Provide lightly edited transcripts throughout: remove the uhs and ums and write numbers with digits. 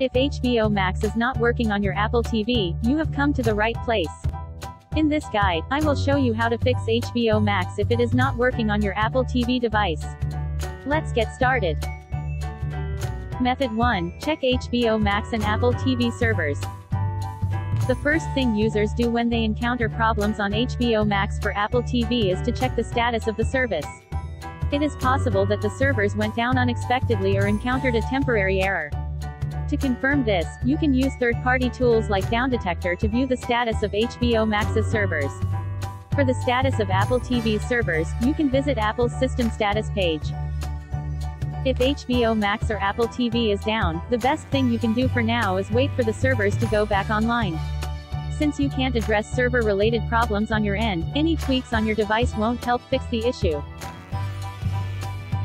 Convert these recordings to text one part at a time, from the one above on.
If HBO Max is not working on your Apple TV, you have come to the right place. In this guide, I will show you how to fix HBO Max if it is not working on your Apple TV device. Let's get started. Method 1. Check HBO Max and Apple TV servers. The first thing users do when they encounter problems on HBO Max for Apple TV is to check the status of the service. It is possible that the servers went down unexpectedly or encountered a temporary error. To confirm this, you can use third-party tools like DownDetector to view the status of HBO Max's servers. For the status of Apple TV's servers, you can visit Apple's System Status page. If HBO Max or Apple TV is down, the best thing you can do for now is wait for the servers to go back online. Since you can't address server-related problems on your end, any tweaks on your device won't help fix the issue.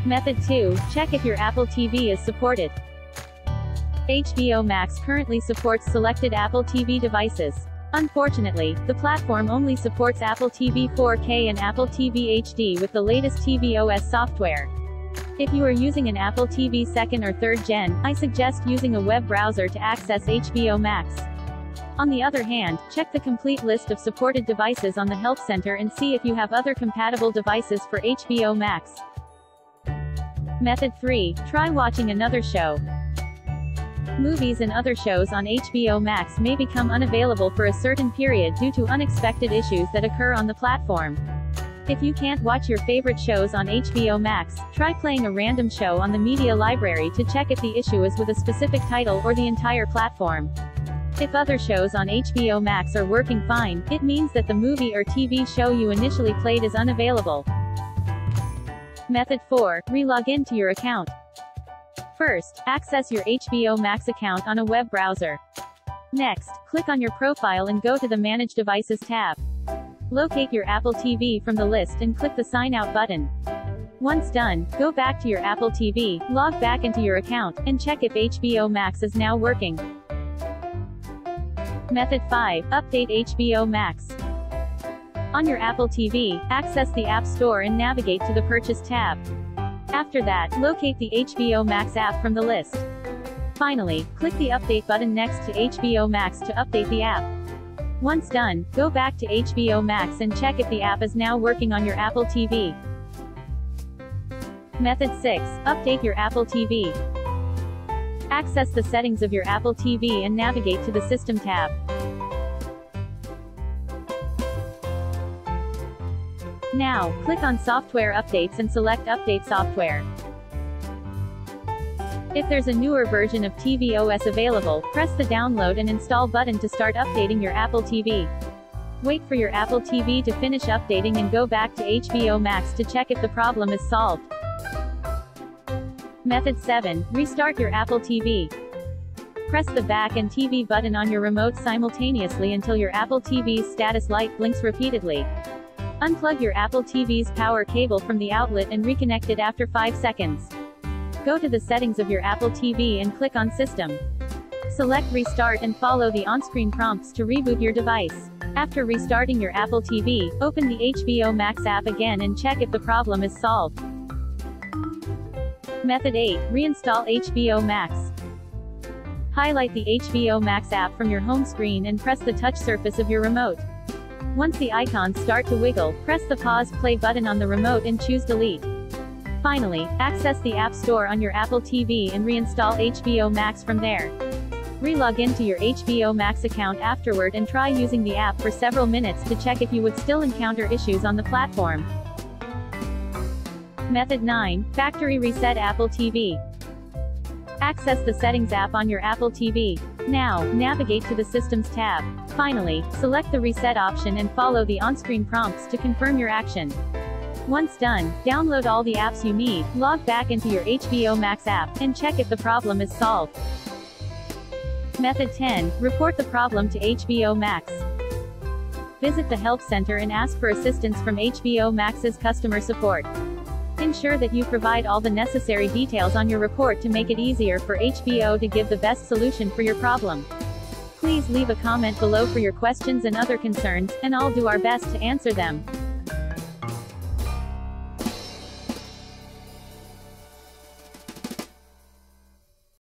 Method 2. Check if your Apple TV is supported. HBO Max currently supports selected Apple TV devices. Unfortunately, the platform only supports Apple TV 4K and Apple TV HD with the latest tvOS software. If you are using an Apple TV 2nd or 3rd gen, I suggest using a web browser to access HBO Max. On the other hand, check the complete list of supported devices on the Help Center and see if you have other compatible devices for HBO Max. Method 3. Try watching another show. Movies and other shows on HBO Max may become unavailable for a certain period due to unexpected issues that occur on the platform. If you can't watch your favorite shows on HBO Max, try playing a random show on the media library to check if the issue is with a specific title or the entire platform. If other shows on HBO Max are working fine, it means that the movie or TV show you initially played is unavailable. Method 4. Relog in to your account. First, access your HBO Max account on a web browser. Next, click on your profile and go to the Manage Devices tab. Locate your Apple TV from the list and click the Sign Out button. Once done, go back to your Apple TV, log back into your account, and check if HBO Max is now working. Method 5. Update HBO Max. On your Apple TV, access the App Store and navigate to the Purchase tab. After that, locate the HBO Max app from the list. Finally, click the Update button next to HBO Max to update the app. Once done, go back to HBO Max and check if the app is now working on your Apple TV. Method 6. Update your Apple TV. Access the settings of your Apple TV and navigate to the System tab. Now, click on Software Updates and select Update Software. If there's a newer version of tvOS available, press the Download and Install button to start updating your Apple TV. Wait for your Apple TV to finish updating and go back to HBO Max to check if the problem is solved. Method 7. Restart your Apple TV. Press the Back and TV button on your remote simultaneously until your Apple TV's status light blinks repeatedly. Unplug your Apple TV's power cable from the outlet and reconnect it after 5 seconds. Go to the settings of your Apple TV and click on System. Select Restart and follow the on-screen prompts to reboot your device. After restarting your Apple TV, open the HBO Max app again and check if the problem is solved. Method 8. Reinstall HBO Max. Highlight the HBO Max app from your home screen and press the touch surface of your remote. Once the icons start to wiggle, press the Pause Play button on the remote and choose Delete. Finally, access the App Store on your Apple TV and reinstall HBO Max from there. Relog into your HBO Max account afterward and try using the app for several minutes to check if you would still encounter issues on the platform. Method 9. Factory Reset Apple TV. Access the Settings app on your Apple TV. Now, navigate to the Systems tab. Finally, select the Reset option and follow the on-screen prompts to confirm your action. Once done, download all the apps you need, log back into your HBO Max app, and check if the problem is solved. Method 10. Report the problem to HBO Max. Visit the Help Center and ask for assistance from HBO Max's customer support. Ensure that you provide all the necessary details on your report to make it easier for HBO to give the best solution for your problem. Please leave a comment below for your questions and other concerns, and I'll do our best to answer them.